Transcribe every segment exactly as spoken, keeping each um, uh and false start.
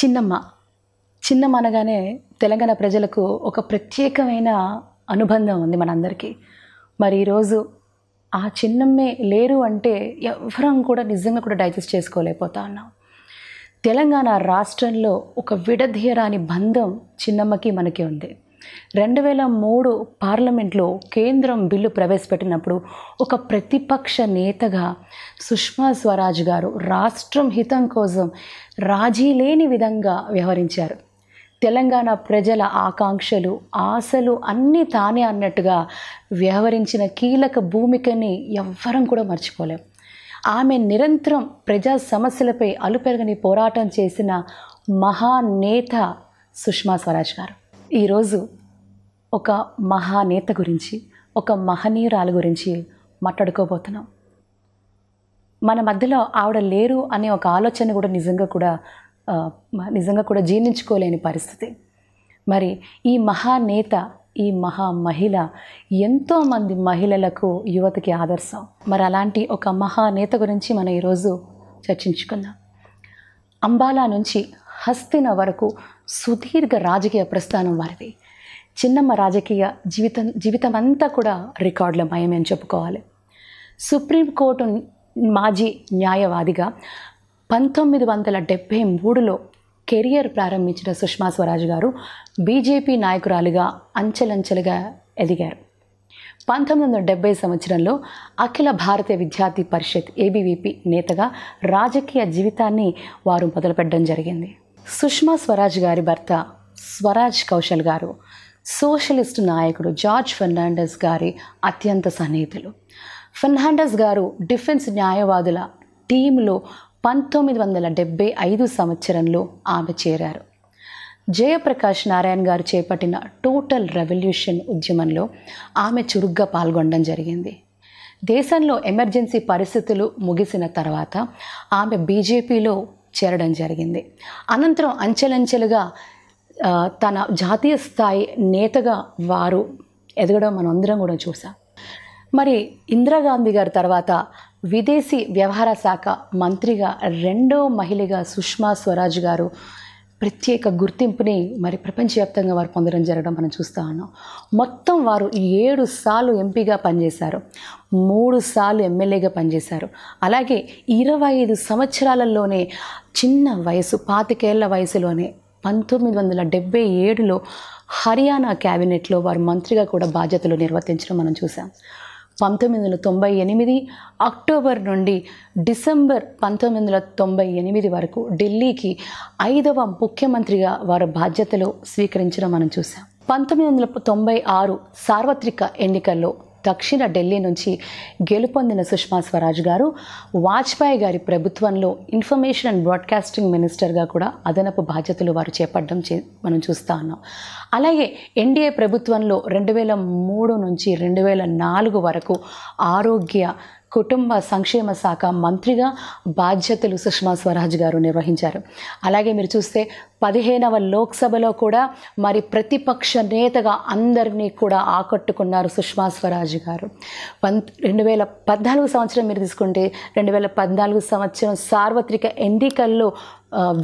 చిన్నమ్మ చిన్నమ్మ అనగానే తెలంగాణ ప్రజలకు ఒక ప్రత్యేకమైన అనుబంధం ఉంది మనందరికీ. మరి ఈరోజు ఆ చిన్నమ్మే లేరు అంటే ఎవరం కూడా నిజంగా కూడా డైజెస్ట్ చేసుకోలేకపోతా ఉన్నాం. తెలంగాణ రాష్ట్రంలో ఒక విడదీయరాని బంధం చిన్నమ్మకి మనకి ఉంది. రెండు వేల మూడు పార్లమెంట్లో కేంద్రం బిల్లు ప్రవేశపెట్టినప్పుడు ఒక ప్రతిపక్ష నేతగా సుష్మా స్వరాజ్ గారు రాష్ట్రం హితం కోసం రాజీ లేని విధంగా వ్యవహరించారు. తెలంగాణ ప్రజల ఆకాంక్షలు ఆశలు అన్నీ తానే అన్నట్టుగా వ్యవహరించిన కీలక భూమికని ఎవ్వరం కూడా మర్చిపోలేం. ఆమె నిరంతరం ప్రజా సమస్యలపై అలుపెరగని పోరాటం చేసిన మహానేత సుష్మా స్వరాజ్ గారు. ఈరోజు ఒక మహానేత గురించి, ఒక మహనీయురాలు గురించి మాట్లాడుకోబోతున్నాం. మన మధ్యలో ఆవిడ లేరు అనే ఒక ఆలోచన కూడా నిజంగా కూడా నిజంగా కూడా జీర్ణించుకోలేని పరిస్థితి. మరి ఈ మహానేత, ఈ మహా మహిళ ఎంతోమంది మహిళలకు, యువతకి ఆదర్శం. మరి అలాంటి ఒక మహానేత గురించి మనం ఈరోజు చర్చించుకుందాం. అంబాలా నుంచి హస్తిన వరకు సుదీర్ఘ రాజకీయ ప్రస్థానం వారిది. చిన్నమ్మ రాజకీయ జీవితం జీవితం అంతా కూడా రికార్డుల మయమని చెప్పుకోవాలి. సుప్రీంకోర్టు మాజీ న్యాయవాదిగా పంతొమ్మిది వందల డెబ్భై మూడులో కెరియర్ ప్రారంభించిన సుష్మా స్వరాజ్ గారు బీజేపీ నాయకురాలిగా అంచెలంచెలుగా ఎదిగారు. పంతొమ్మిది వందల డెబ్బై సంవత్సరంలో అఖిల భారతీయ విద్యార్థి పరిషత్ ఏబీవీపీ నేతగా రాజకీయ జీవితాన్ని వారు మొదలుపెట్టడం జరిగింది. సుష్మా స్వరాజ్ గారి భర్త స్వరాజ్ కౌశల్ గారు సోషలిస్టు నాయకుడు జార్జ్ ఫెర్నాండెస్ గారి అత్యంత సన్నిహితులు. ఫెర్నాండెస్ గారు డిఫెన్స్ న్యాయవాదుల టీంలో పంతొమ్మిది వందల డెబ్బై ఐదు సంవత్సరంలో ఆమె చేరారు. జయప్రకాష్ నారాయణ్ గారు చేపట్టిన టోటల్ రెవల్యూషన్ ఉద్యమంలో ఆమె చురుగ్గా పాల్గొనడం జరిగింది. దేశంలో ఎమర్జెన్సీ పరిస్థితులు ముగిసిన తర్వాత ఆమె బీజేపీలో చేరడం జరిగింది. అనంతరం అంచెలంచెలుగా తన జాతీయ స్థాయి నేతగా వారు ఎదగడం మనం అందరం కూడా చూసాం. మరి ఇందిరాగాంధీ గారి తర్వాత విదేశీ వ్యవహార శాఖ మంత్రిగా రెండో మహిళగా సుష్మా స్వరాజ్ గారు ప్రత్యేక గుర్తింపుని మరి ప్రపంచవ్యాప్తంగా వారు పొందడం జరగడం మనం చూస్తూ ఉన్నాం. మొత్తం వారు ఏడు సార్లు ఎంపీగా పనిచేశారు, మూడు సార్లు ఎమ్మెల్యేగా పనిచేశారు. అలాగే ఇరవై ఐదు సంవత్సరాలలోనే చిన్న వయసు, పాతికేళ్ల వయసులోనే పంతొమ్మిది వందల డెబ్బై ఏడులో హర్యానా క్యాబినెట్లో వారు మంత్రిగా కూడా బాధ్యతలు నిర్వర్తించడం మనం చూసాం. పంతొమ్మిది వందల తొంభై ఎనిమిది అక్టోబర్ నుండి డిసెంబర్ పంతొమ్మిది వందల తొంభై ఎనిమిది వరకు ఢిల్లీకి ఐదవ ముఖ్యమంత్రిగా వారి బాధ్యతలు స్వీకరించడం మనం చూసాం. పంతొమ్మిది వందల తొంభై ఆరు సార్వత్రిక ఎన్నికల్లో దక్షిణ ఢిల్లీ నుంచి గెలుపొందిన సుష్మా స్వరాజ్ గారు వాజ్పేయి గారి ప్రభుత్వంలో ఇన్ఫర్మేషన్ అండ్ బ్రాడ్కాస్టింగ్ మినిస్టర్గా కూడా అదనపు బాధ్యతలు వారు చేపట్టడం చే మనం చూస్తూ ఉన్నాం. అలాగే ఎన్డీఏ ప్రభుత్వంలో రెండు వేల మూడు నుంచి రెండు వేల నాలుగు వరకు ఆరోగ్య కుటుంబ సంక్షేమ శాఖ మంత్రిగా బాధ్యతలు సుష్మా స్వరాజ్ గారు నిర్వహించారు. అలాగే మీరు చూస్తే పదిహేనవ లోక్సభలో కూడా మరి ప్రతిపక్ష నేతగా అందరినీ కూడా ఆకట్టుకున్నారు సుష్మా స్వరాజ్ గారు. పంత రెండు వేల పద్నాలుగు సంవత్సరం మీరు తీసుకుంటే రెండు వేల పద్నాలుగు సంవత్సరం సార్వత్రిక ఎన్నికల్లో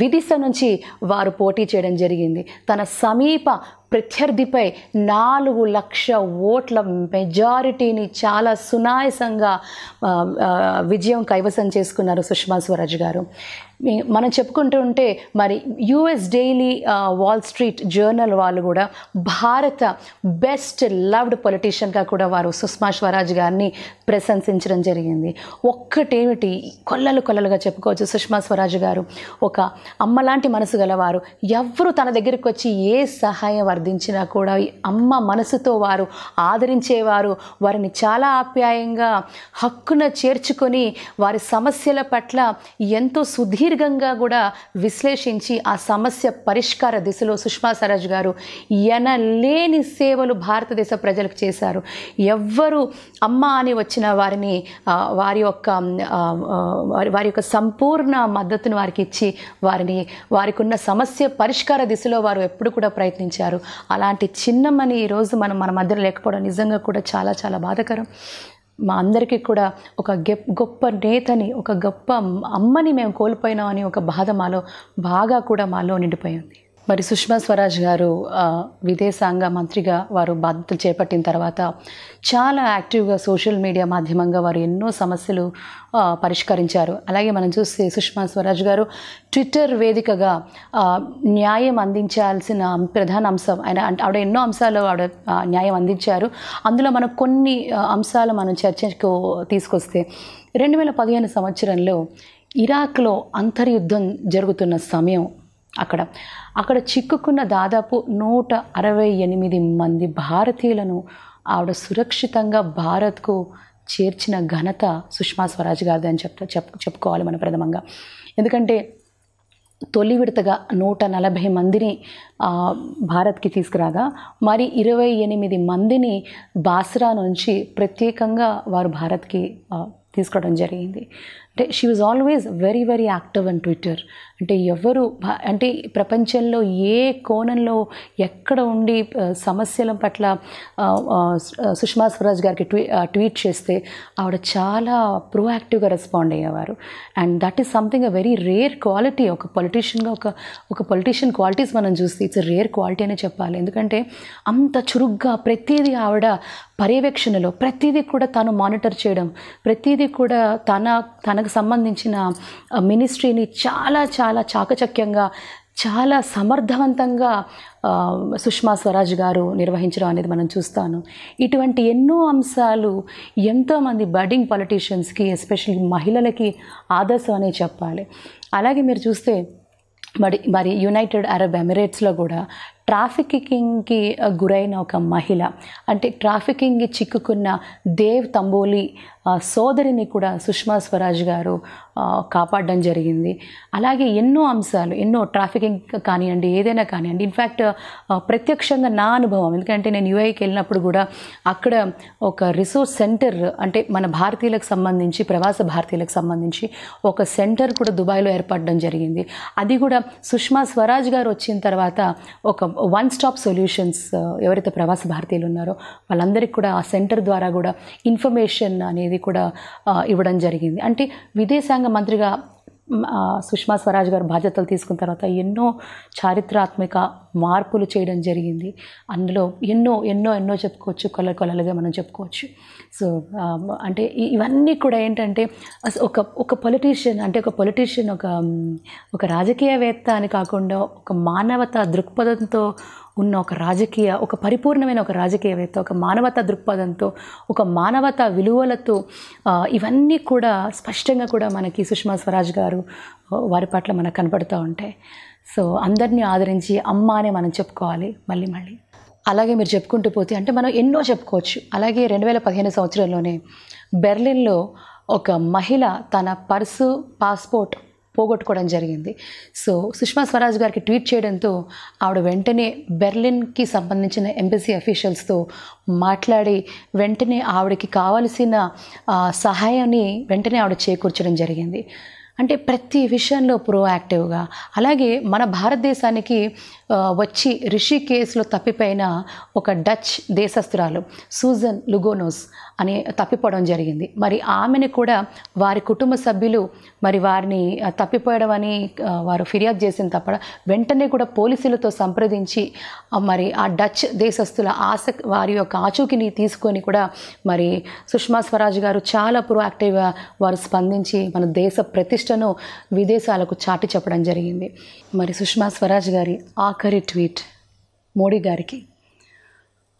విదిశ నుంచి వారు పోటీ చేయడం జరిగింది. తన సమీప ప్రత్యర్థిపై నాలుగు లక్ష ఓట్ల మెజారిటీని చాలా సునాయసంగా విజయం కైవసం చేసుకున్నారు సుష్మా స్వరాజ్ గారు. మనం చెప్పుకుంటూ ఉంటే మరి US daily Wall Street Journal వాళ్ళు కూడా భారత బెస్ట్ లవ్డ్ పొలిటీషియన్గా కూడా వారు సుష్మా స్వరాజ్ గారిని ప్రశంసించడం జరిగింది. ఒక్కటేమిటి, కొల్లలు కొల్లలుగా చెప్పుకోవచ్చు. సుష్మా స్వరాజ్ గారు ఒక అమ్మలాంటి మనసు గలవారు. ఎవరు తన దగ్గరికి వచ్చి ఏ సహాయం వర్ధించినా కూడా అమ్మ మనసుతో వారు ఆదరించేవారు. వారిని చాలా ఆప్యాయంగా హక్కున చేర్చుకొని వారి సమస్యల పట్ల ఎంతో సుధీర దీర్ఘంగా కూడా విశ్లేషించి ఆ సమస్య పరిష్కార దిశలో సుష్మా స్వరాజ్ గారు ఎనలేని సేవలు భారతదేశ ప్రజలకు చేశారు. ఎవ్వరు అమ్మ అని వచ్చిన వారిని వారి యొక్క వారి యొక్క సంపూర్ణ మద్దతును వారికి ఇచ్చి వారిని వారికి ఉన్న సమస్య పరిష్కార దిశలో వారు ఎప్పుడు కూడా ప్రయత్నించారు. అలాంటి చిన్నమ్మని ఈరోజు మనం మన మధ్యలో లేకపోవడం నిజంగా కూడా చాలా చాలా బాధాకరం. మా అందరికీ కూడా ఒక గొప్ప నేతని, ఒక గొప్ప అమ్మని మేము కోల్పోయినామని ఒక బాధ మాలో బాగా కూడా మాలో నిండిపోయింది. మరి సుష్మా స్వరాజ్ గారు విదేశాంగ మంత్రిగా వారు బాధ్యతలు చేపట్టిన తర్వాత చాలా యాక్టివ్గా సోషల్ మీడియా మాధ్యమంగా వారు ఎన్నో సమస్యలు పరిష్కరించారు. అలాగే మనం చూస్తే సుష్మా స్వరాజ్ గారు ట్విట్టర్ వేదికగా న్యాయం అందించాల్సిన ప్రధాన అంశం ఆయన అంటే ఆవిడ ఎన్నో అంశాలు ఆవిడ న్యాయం అందించారు. అందులో మనం కొన్ని అంశాలు మనం చర్చకు తీసుకొస్తే రెండు వేల పదిహేను సంవత్సరంలో ఇరాక్లో అంతర్యుద్ధం జరుగుతున్న సమయం అక్కడ అక్కడ చిక్కుకున్న దాదాపు నూట అరవై ఎనిమిది మంది భారతీయులను ఆవిడ సురక్షితంగా భారత్కు చేర్చిన ఘనత సుష్మా స్వరాజ్ గారిది అని చెప్తా చెప్పు చెప్పుకోవాలి మన ప్రథమంగా. ఎందుకంటే తొలి విడతగా నూట నలభై మందిని భారత్కి తీసుకురాగా మరి ఇరవై ఎనిమిది మందిని బాస్రా నుంచి ప్రత్యేకంగా వారు భారత్కి తీసుకోవడం జరిగింది. అంటే she was always very very active on Twitter. అంటే ఎవరు అంటే ప్రపంచంలో ఏ కోణంలో ఎక్కడ ఉండి సమస్యల పట్ల సుష్మా స్వరాజ్ గారికి ట్వీ ట్వీట్ చేస్తే ఆవిడ చాలా ప్రోయాక్టివ్గా రెస్పాండ్ అయ్యేవారు. And that is something a very rare quality. ఒక పొలిటీషియన్గా ఒక ఒక పొలిటీషియన్ క్వాలిటీస్ మనం చూస్తే ఇట్స్ అ రేర్ క్వాలిటీ అనే చెప్పాలి. ఎందుకంటే అంత చురుగ్గా ప్రతిదీ ఆవిడ పర్యవేక్షణలో ప్రతిదీ కూడా తాను మానిటర్ చేయడం, ప్రతిదీ కూడా తన తనకు సంబంధించిన మినిస్ట్రీని చాలా చాలా చాకచక్యంగా చాలా సమర్థవంతంగా సుష్మా స్వరాజ్ గారు నిర్వహించడం అనేది మనం చూస్తాను. ఇటువంటి ఎన్నో అంశాలు ఎంతోమంది బడ్డింగ్ పొలిటీషియన్స్కి ఎస్పెషల్లీ మహిళలకి ఆదర్శం అనే చెప్పాలి. అలాగే మీరు చూస్తే మరి మరి యునైటెడ్ అరబ్ ఎమిరేట్స్లో కూడా ట్రాఫికింగ్కి గురైన ఒక మహిళ అంటే ట్రాఫికింగ్కి చిక్కుకున్న దేవ్ తంబోలి సోదరిని కూడా సుష్మా స్వరాజ్ గారు కాపాడడం జరిగింది. అలాగే ఎన్నో అంశాలు ఎన్నో ట్రాఫికింగ్ కానివ్వండి ఏదైనా కానివ్వండి. ఇన్ఫ్యాక్ట్ ప్రత్యక్షంగా నా అనుభవం, ఎందుకంటే నేను యూఐకి వెళ్ళినప్పుడు కూడా అక్కడ ఒక రిసోర్స్ సెంటర్ అంటే మన భారతీయులకు సంబంధించి ప్రవాస భారతీయులకు సంబంధించి ఒక సెంటర్ కూడా దుబాయ్లో ఏర్పడడం జరిగింది. అది కూడా సుష్మా స్వరాజ్ గారు వచ్చిన తర్వాత ఒక వన్ స్టాప్ సొల్యూషన్స్ ఎవరైతే ప్రవాస భారతీయులు ఉన్నారో వాళ్ళందరికీ కూడా ఆ సెంటర్ ద్వారా కూడా ఇన్ఫర్మేషన్ అనేది కూడా ఇవ్వడం జరిగింది. అంటే విదేశాంగ మంత్రిగా సుష్మా స్వరాజ్ గారు బాధ్యతలు తీసుకున్న తర్వాత ఎన్నో చారిత్రాత్మక మార్పులు చేయడం జరిగింది. అందులో ఎన్నో ఎన్నో ఎన్నో చెప్పుకోవచ్చు, కొల కొలలుగా మనం చెప్పుకోవచ్చు. సో అంటే ఇవన్నీ కూడా ఏంటంటే ఒక ఒక పొలిటీషియన్ అంటే ఒక పొలిటీషియన్ ఒక ఒక రాజకీయవేత్త అని కాకుండా ఒక మానవతా దృక్పథంతో ఉన్న ఒక రాజకీయ ఒక పరిపూర్ణమైన ఒక రాజకీయవేత్త, ఒక మానవతా దృక్పథంతో ఒక మానవతా విలువలతో ఇవన్నీ కూడా స్పష్టంగా కూడా మనకి సుష్మా స్వరాజ్ గారు వారి పట్ల మనకు కనపడుతూ ఉంటాయి. సో అందరినీ ఆదరించి అమ్మ అనే మనం చెప్పుకోవాలి మళ్ళీ మళ్ళీ. అలాగే మీరు చెప్పుకుంటూ పోతే అంటే మనం ఎన్నో చెప్పుకోవచ్చు. అలాగే రెండు వేల పదిహేను సంవత్సరంలోనే బెర్లిన్లో ఒక మహిళ తన పర్సు పాస్పోర్ట్ పోగొట్టుకోవడం జరిగింది. సో సుష్మా స్వరాజ్ గారికి ట్వీట్ చేయడంతో ఆవిడ వెంటనే బెర్లిన్కి సంబంధించిన ఎంబసీ అఫీషియల్స్తో మాట్లాడి వెంటనే ఆవిడకి కావలసిన సహాయాన్ని వెంటనే ఆవిడ చేకూర్చడం జరిగింది. అంటే ప్రతి విషయంలో ప్రోయాక్టివ్గా. అలాగే మన భారతదేశానికి వచ్చి రిషికేశ్లో తప్పిపోయిన ఒక డచ్ దేశస్తురాలు సూజన్ లుగోనోస్ అని తప్పిపోవడం జరిగింది. మరి ఆమెను కూడా వారి కుటుంబ సభ్యులు మరి వారిని తప్పిపోయడం అని వారు ఫిర్యాదు చేసిన తప్ప వెంటనే కూడా పోలీసులతో సంప్రదించి మరి ఆ డచ్ దేశస్తుల ఆశ వారి యొక్క ఆచూకీని తీసుకొని కూడా మరి సుష్మా స్వరాజ్ గారు చాలా ప్రోయాక్టివ్గా వారు స్పందించి మన దేశ ప్రతిష్ట విదేశాలకు చాటి చెప్పడం జరిగింది. మరి సుష్మా స్వరాజ్ గారి ఆఖరి ట్వీట్ మోడీ గారికి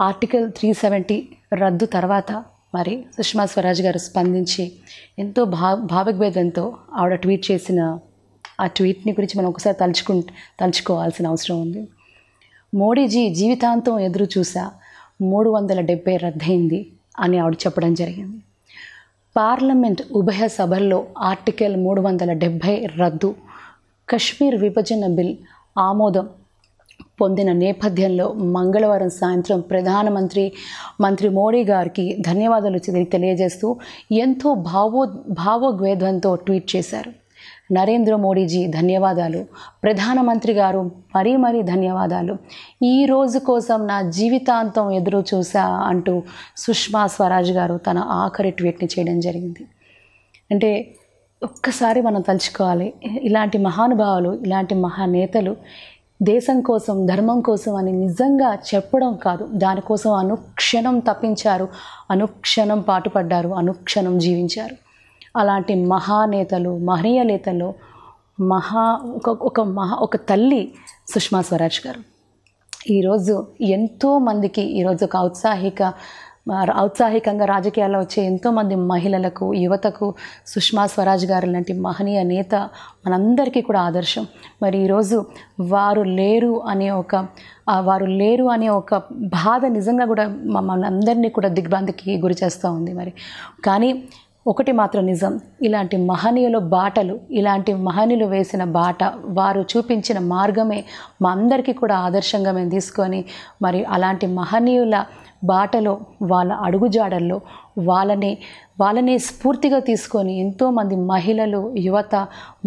ఆర్టికల్ త్రీ సెవెంటీ రద్దు తర్వాత మరి సుష్మా స్వరాజ్ గారు స్పందించి ఎంతో భా భావోద్వేగంతో ఆవిడ ట్వీట్ చేసిన ఆ ట్వీట్ని గురించి మనం ఒకసారి తలుచుకు తలుచుకోవాల్సిన అవసరం ఉంది. మోడీజీ జీవితాంతం ఎదురు చూసా మూడు వందల డెబ్బై రద్దయింది అని ఆవిడ చెప్పడం జరిగింది. పార్లమెంట్ ఉభయ సభల్లో ఆర్టికల్ మూడు వందల డెబ్భై రద్దు, కశ్మీర్ విభజన బిల్ ఆమోదం పొందిన నేపథ్యంలో మంగళవారం సాయంత్రం ప్రధానమంత్రి మంత్రి మోడీ గారికి ధన్యవాదాలు తెలియజేస్తూ ఎంతో భావో భావోద్వేగంతో ట్వీట్ చేశారు. నరేంద్ర మోడీజీ ధన్యవాదాలు, ప్రధానమంత్రి గారు మరీ మరీ ధన్యవాదాలు, ఈ రోజు కోసం నా జీవితాంతం ఎదురు చూసా అంటూ సుష్మా స్వరాజ్ గారు తన ఆఖరి ట్వీట్ని చేయడం జరిగింది. అంటే ఒక్కసారి మనం తలుచుకోవాలి, ఇలాంటి మహానుభావులు, ఇలాంటి మహానేతలు దేశం కోసం, ధర్మం కోసం అని నిజంగా చెప్పడం కాదు, దానికోసం అనుక్షణం తపించారు, అనుక్షణం పాటుపడ్డారు, అనుక్షణం జీవించారు. అలాంటి మహానేతలు, మహనీయ నేతలు, మహా ఒక ఒక మహా ఒక తల్లి సుష్మా స్వరాజ్ గారు. ఈరోజు ఎంతోమందికి, ఈరోజు ఒక ఔత్సాహిక ఔత్సాహికంగా రాజకీయాల్లో వచ్చే ఎంతోమంది మహిళలకు, యువతకు సుష్మా స్వరాజ్ గారు లాంటి మహనీయ నేత మనందరికీ కూడా ఆదర్శం. మరి ఈరోజు వారు లేరు అనే ఒక వారు లేరు అనే ఒక బాధ నిజంగా కూడా మమ్మల్ని అందరినీ కూడా దిగ్భ్రాంతికి గురి చేస్తూ ఉంది. మరి కానీ ఒకటి మాత్రం నిజం, ఇలాంటి మహనీయుల బాటలు, ఇలాంటి మహనీయులు వేసిన బాట, వారు చూపించిన మార్గమే మా అందరికీ కూడా ఆదర్శంగా మేము తీసుకొని, మరి అలాంటి మహనీయుల బాటలో, వాళ్ళ అడుగుజాడల్లో వాళ్ళని వాళ్ళని స్ఫూర్తిగా తీసుకొని ఎంతోమంది మహిళలు, యువత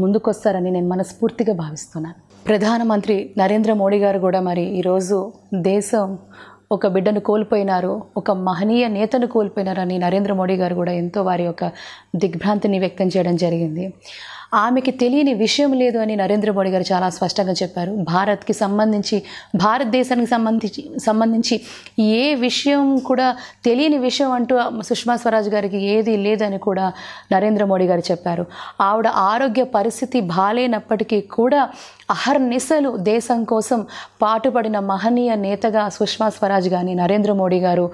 ముందుకొస్తారని నేను మనస్ఫూర్తిగా భావిస్తున్నాను. ప్రధానమంత్రి నరేంద్ర మోడీ గారు కూడా మరి ఈరోజు దేశం ఒక బిడ్డను కోల్పోయినారు, ఒక మహనీయ నేతను కోల్పోయినారని నరేంద్ర మోడీ గారు కూడా ఎంతో వారి యొక్క దిగ్భ్రాంతిని వ్యక్తం చేయడం జరిగింది. ఆమెకి తెలియని విషయం లేదు అని నరేంద్ర మోడీ గారు చాలా స్పష్టంగా చెప్పారు. భారత్కి సంబంధించి, భారతదేశానికి సంబంధించి సంబంధించి ఏ విషయం కూడా తెలియని విషయం అంటూ సుష్మా స్వరాజ్ గారికి ఏది లేదని కూడా నరేంద్ర మోడీ గారు చెప్పారు. ఆవిడ ఆరోగ్య పరిస్థితి బాలేనప్పటికీ కూడా అహర్నిశలు దేశం కోసం పాటుపడిన మహనీయ నేతగా సుష్మా స్వరాజ్ గారిని నరేంద్ర మోడీ గారు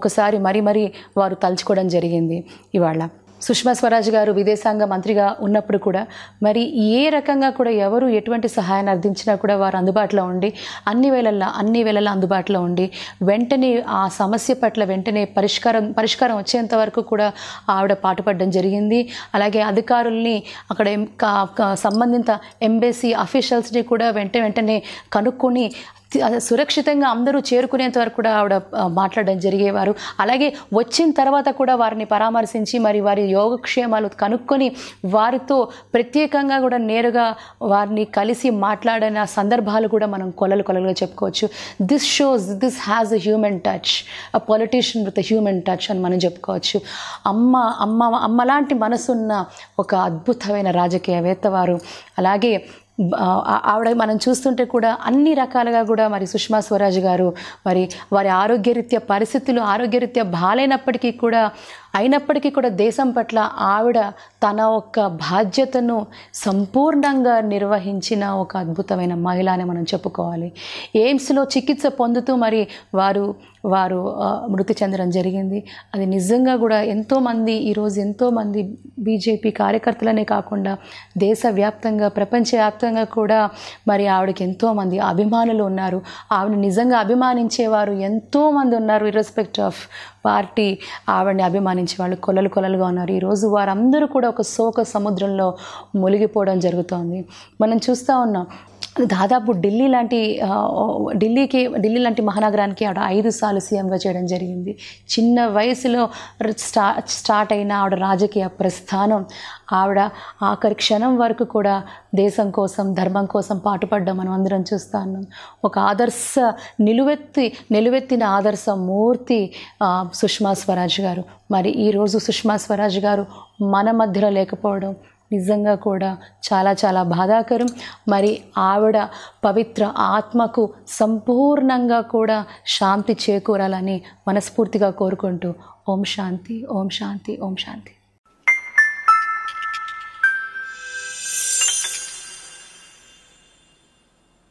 ఒకసారి మరీ మరీ వారు తలుచుకోవడం జరిగింది. ఇవాళ సుష్మా స్వరాజ్ గారు విదేశాంగ మంత్రిగా ఉన్నప్పుడు కూడా మరి ఏ రకంగా కూడా ఎవరు ఎటువంటి సహాయాన్ని అర్థించినా కూడా వారు అందుబాటులో ఉండి, అన్ని వేళల్లో అన్ని వేళల్లో అందుబాటులో ఉండి, వెంటనే ఆ సమస్య పట్ల వెంటనే పరిష్కారం పరిష్కారం వచ్చేంత వరకు కూడా ఆవిడ పాటుపడడం జరిగింది. అలాగే అధికారుల్ని, అక్కడ సంబంధిత ఎంబసీ అఫీషియల్స్ని కూడా వెంట వెంటనే కనుక్కొని సురక్షితంగా అందరూ చేరుకునేంత వరకు కూడా ఆవిడ మాట్లాడడం జరిగేవారు. అలాగే వచ్చిన తర్వాత కూడా వారిని పరామర్శించి మరి వారి యోగక్షేమాలు కనుక్కొని వారితో ప్రత్యేకంగా కూడా నేరుగా వారిని కలిసి మాట్లాడిన సందర్భాలు కూడా మనం కొలలు కొలలుగా చెప్పుకోవచ్చు. This shows this has a human touch, a politician with a human touch అని మనం చెప్పుకోవచ్చు. అమ్మ అమ్మ అమ్మలాంటి మనసున్న ఒక అద్భుతమైన రాజకీయవేత్త వారు. అలాగే ఆవిడ మనం చూస్తుంటే కూడా అన్ని రకాలుగా కూడా మరి సుష్మా స్వరాజ్ గారు మరి వారి ఆరోగ్యరీత్యా పరిస్థితులు ఆరోగ్యరీత్యా బాలైనప్పటికీ కూడా అయినప్పటికీ కూడా దేశం పట్ల ఆవిడ తన యొక్క బాధ్యతను సంపూర్ణంగా నిర్వహించిన ఒక అద్భుతమైన మహిళ అని మనం చెప్పుకోవాలి. ఎయిమ్స్లో చికిత్స పొందుతూ మరి వారు వారు మృతి చెందడం జరిగింది. అది నిజంగా కూడా ఎంతోమంది, ఈరోజు ఎంతోమంది బీజేపీ కార్యకర్తలనే కాకుండా దేశవ్యాప్తంగా, ప్రపంచవ్యాప్తంగా కూడా మరి ఆవిడకి ఎంతోమంది అభిమానులు ఉన్నారు. ఆవిడ నిజంగా అభిమానించేవారు ఎంతోమంది ఉన్నారు. ఇర్రెస్పెక్ట్ ఆఫ్ పార్టీ ఆవిడని అభిమానించే వాళ్ళు కొలలు కొలలుగా ఉన్నారు. ఈరోజు వారందరూ కూడా ఒక శోక సముద్రంలో మునిగిపోవడం జరుగుతోంది. మనం చూస్తూ ఉన్నాం, దాదాపు ఢిల్లీ లాంటి ఢిల్లీకి ఢిల్లీ లాంటి మహానగరానికి ఆవిడ ఐదు సార్లు సీఎంగా చేయడం జరిగింది. చిన్న వయసులో స్టా స్టార్ట్ అయిన ఆవిడ రాజకీయ ప్రస్థానం, ఆవిడ ఆఖరి క్షణం వరకు కూడా దేశం కోసం, ధర్మం కోసం పాటుపడ్డం మనం అందరం చూస్తూ ఉన్నాం. ఒక ఆదర్శ నిలువెత్తి నిలువెత్తిన ఆదర్శ మూర్తి సుష్మా స్వరాజ్ గారు. మరి ఈరోజు సుష్మా స్వరాజ్ గారు మన మధ్యలో లేకపోవడం నిజంగా కూడా చాలా చాలా బాధాకరం. మరి ఆవిడ పవిత్ర ఆత్మకు సంపూర్ణంగా కూడా శాంతి చేకూరాలని మనస్ఫూర్తిగా కోరుకుంటూ ఓం శాంతి, ఓం శాంతి, ఓం శాంతి.